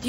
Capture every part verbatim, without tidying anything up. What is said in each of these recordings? Do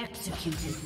Executed.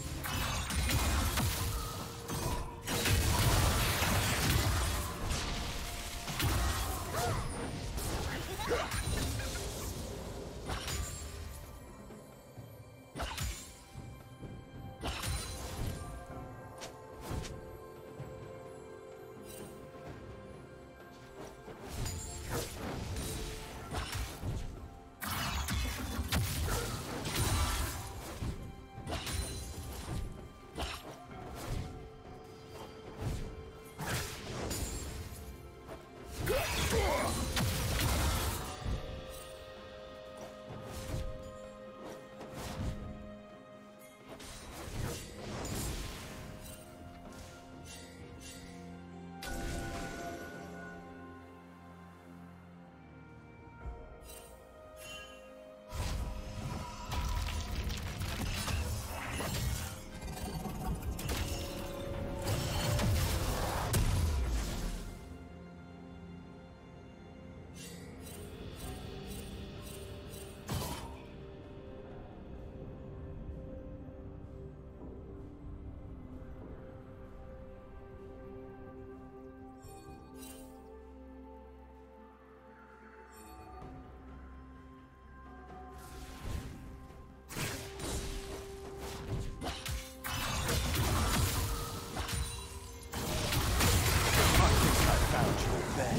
found your bed.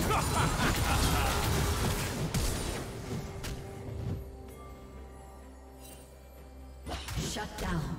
Shut down.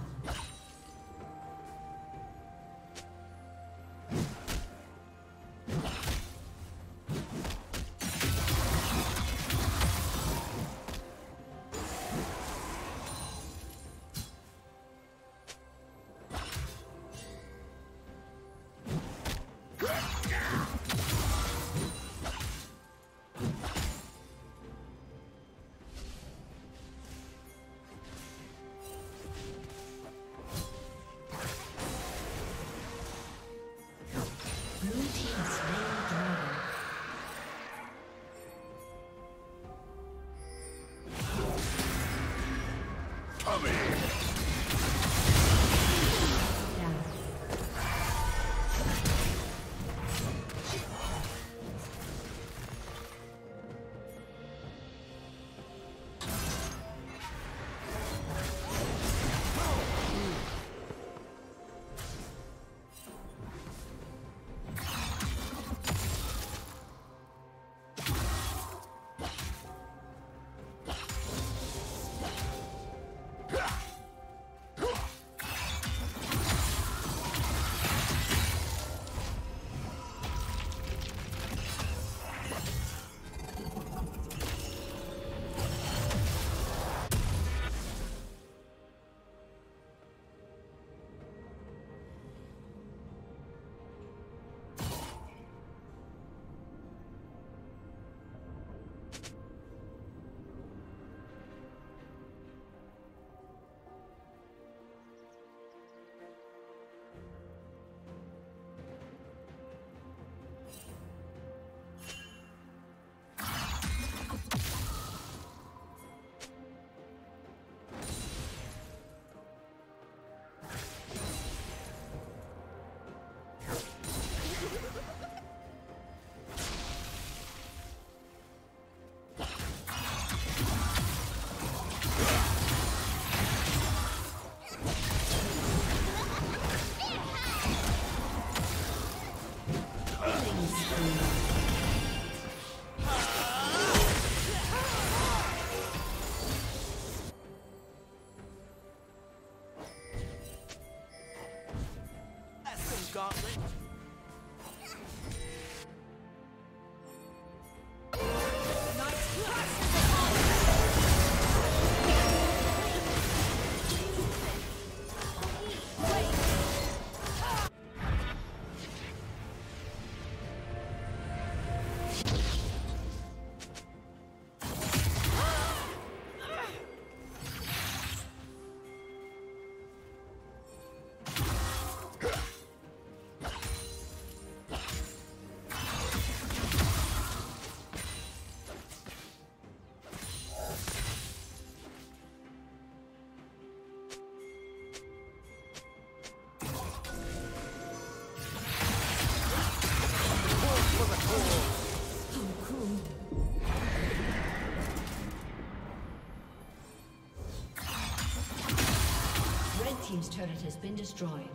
Team's turret has been destroyed.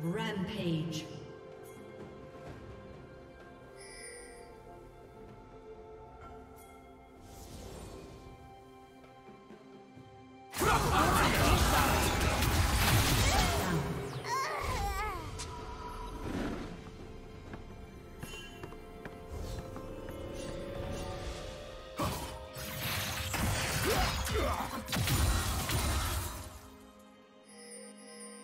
Rampage.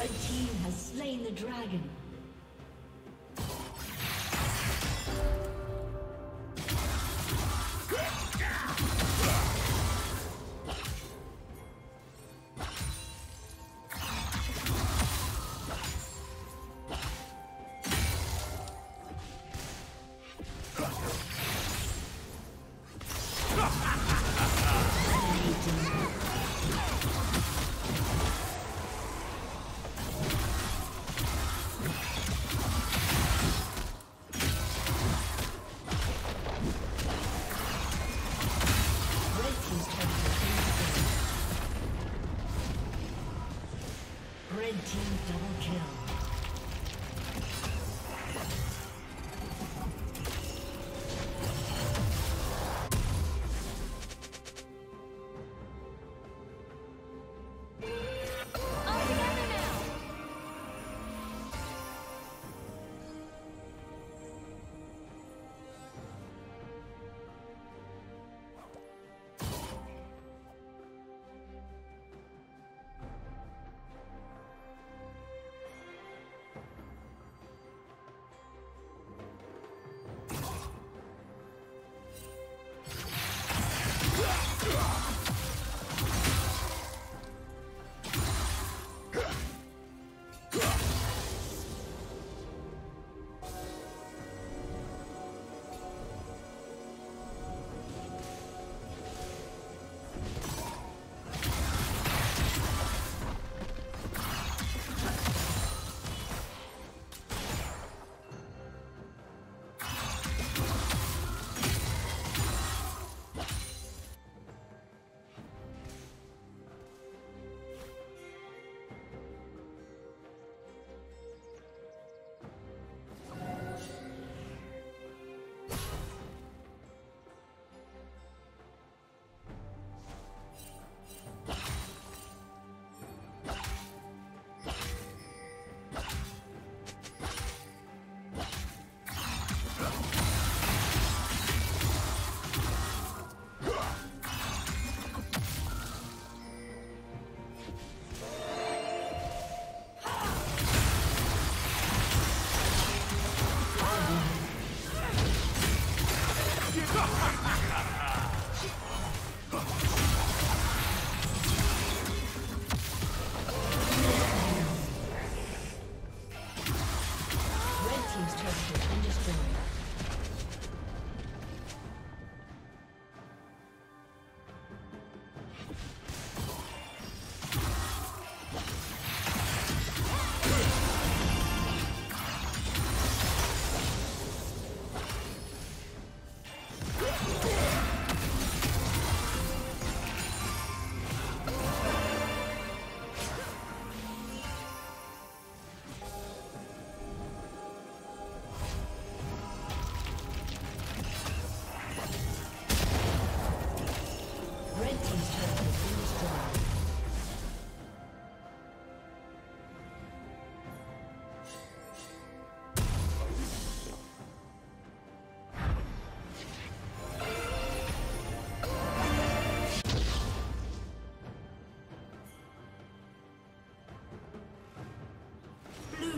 Red team has slain the dragon.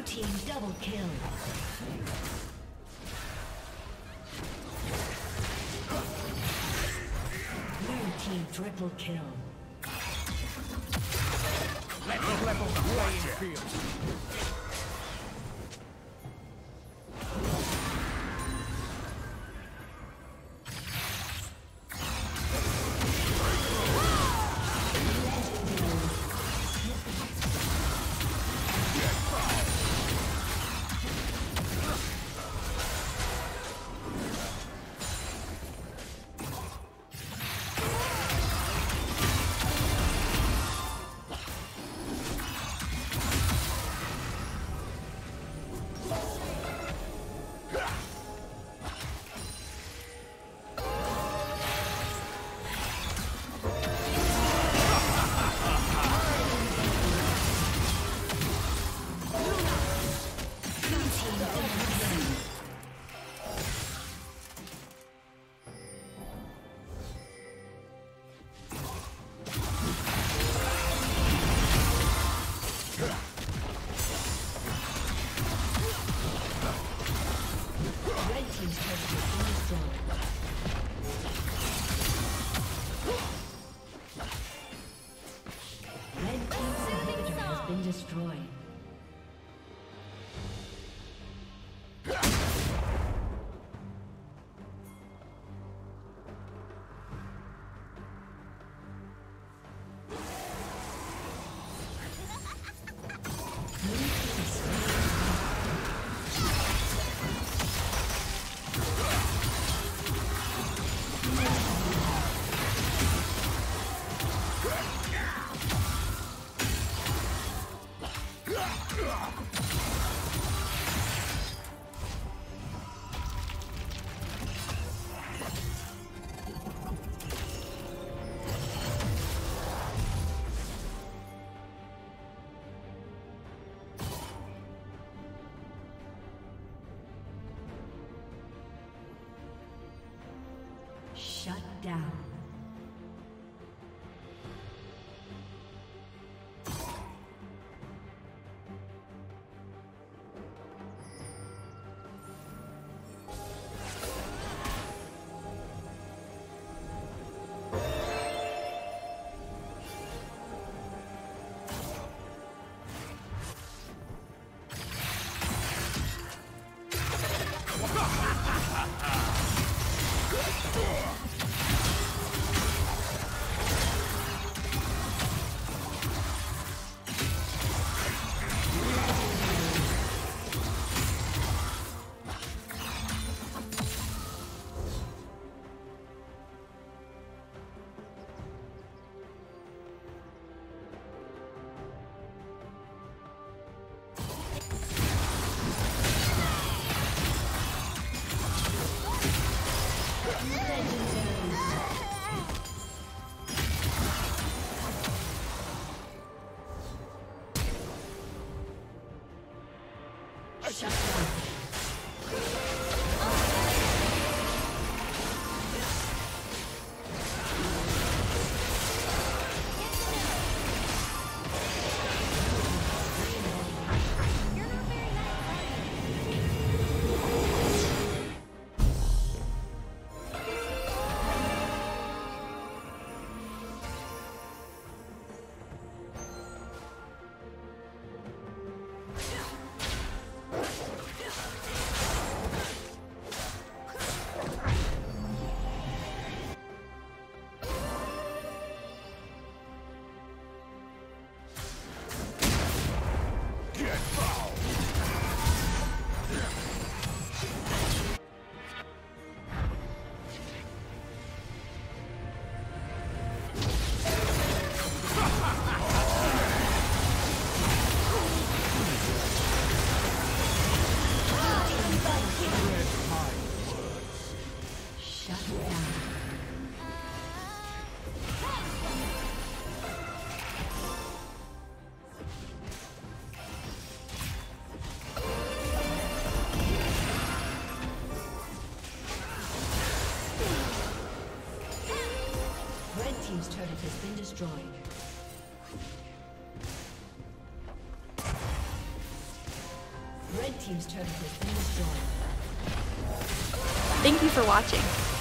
Team double kill. Blue team triple kill. Let's level the playing field. destroyed. Shut down. Shut down. Team's turret has been destroyed. Red team's turret has been destroyed. Thank you for watching.